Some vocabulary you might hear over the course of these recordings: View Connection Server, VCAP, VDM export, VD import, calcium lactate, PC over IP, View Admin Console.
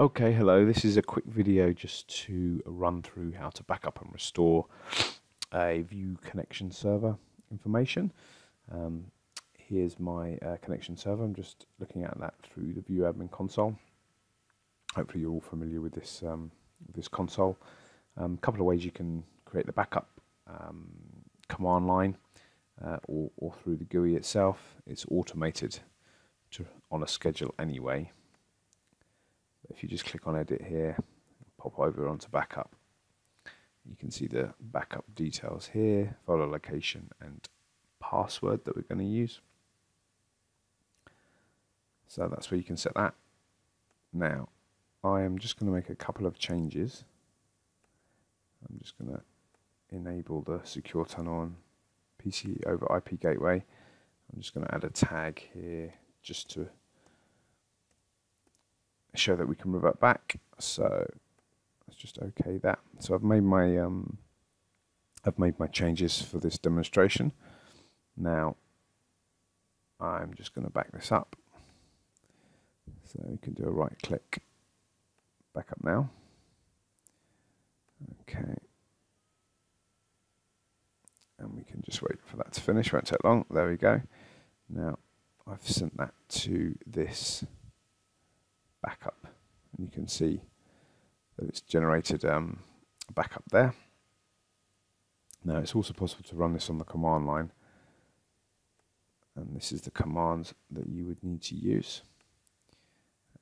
Okay, hello, this is a quick video just to run through how to backup and restore a View Connection Server information. Here's my connection server. I'm just looking at that through the View Admin Console. Hopefully you're all familiar with this console. A couple of ways you can create the backup command line or through the GUI itself. It's automated on a schedule anyway. If you just click on edit here, pop over onto backup, you can see the backup details here, folder location and password that we're going to use. So that's where you can set that. Now I am just going to make a couple of changes. I'm just going to enable the secure turn on PC over IP gateway. I'm just going to add a tag here just to show that we can revert back, so let's just OK that. So I've made my changes for this demonstration. Now I'm just going to back this up. So you can do a right click, back up now. Okay, and we can just wait for that to finish. Won't take long. There we go. Now I've sent that to this backup, and you can see that it's generated a backup there. Now it's also possible to run this on the command line, and this is the commands that you would need to use.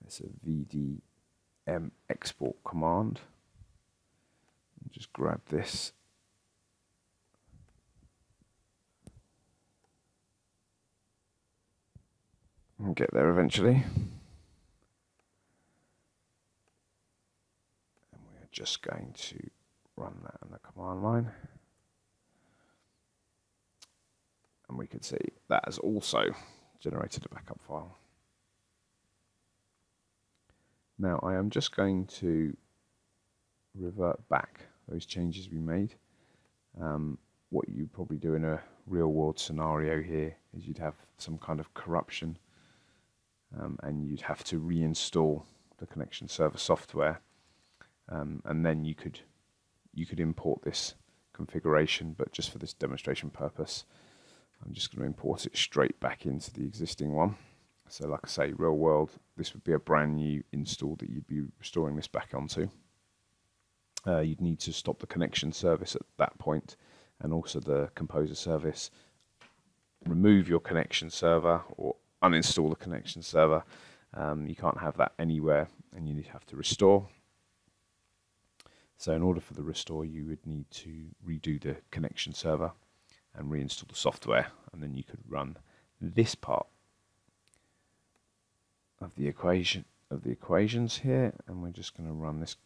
It's a VDM export command. Just grab this, and get there eventually. Just going to run that on the command line, and we can see that has also generated a backup file. Now I am just going to revert back those changes we made. What you probably do in a real-world scenario here is you'd have some kind of corruption, and you'd have to reinstall the connection server software. And then you could import this configuration, but just for this demonstration purpose, I'm just going to import it straight back into the existing one. So like I say, real world, this would be a brand new install that you'd be restoring this back onto. You'd need to stop the connection service at that point, and also the composer service, remove your connection server or uninstall the connection server. You can't have that anywhere, and you have to restore. So in order for the restore, you would need to redo the connection server and reinstall the software, and then you could run this part of the equation here, and we're just going to run this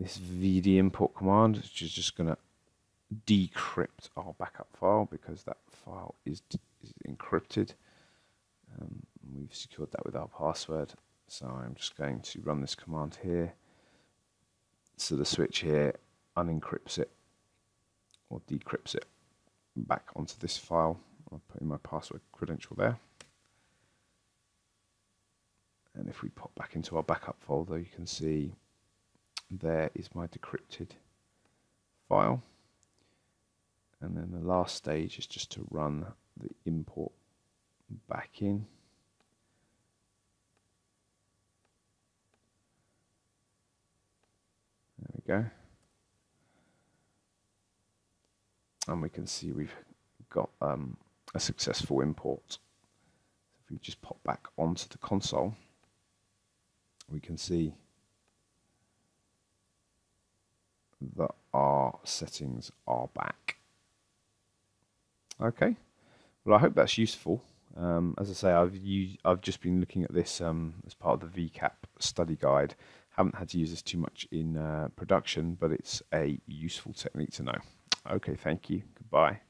VD import command, which is just going to decrypt our backup file because that file is encrypted. We've secured that with our password, so I'm just going to run this command here. So the switch here unencrypts it or decrypts it back onto this file. I'll put in my password credential there. And if we pop back into our backup folder, you can see there is my decrypted file. And then the last stage is just to run the import back in. And we can see we've got a successful import. If we just pop back onto the console, we can see that our settings are back. Okay, well I hope that's useful. As I say, I've just been looking at this as part of the VCAP study guide. Haven't had to use this too much in production, but it's a useful technique to know. Okay, thank you. Goodbye.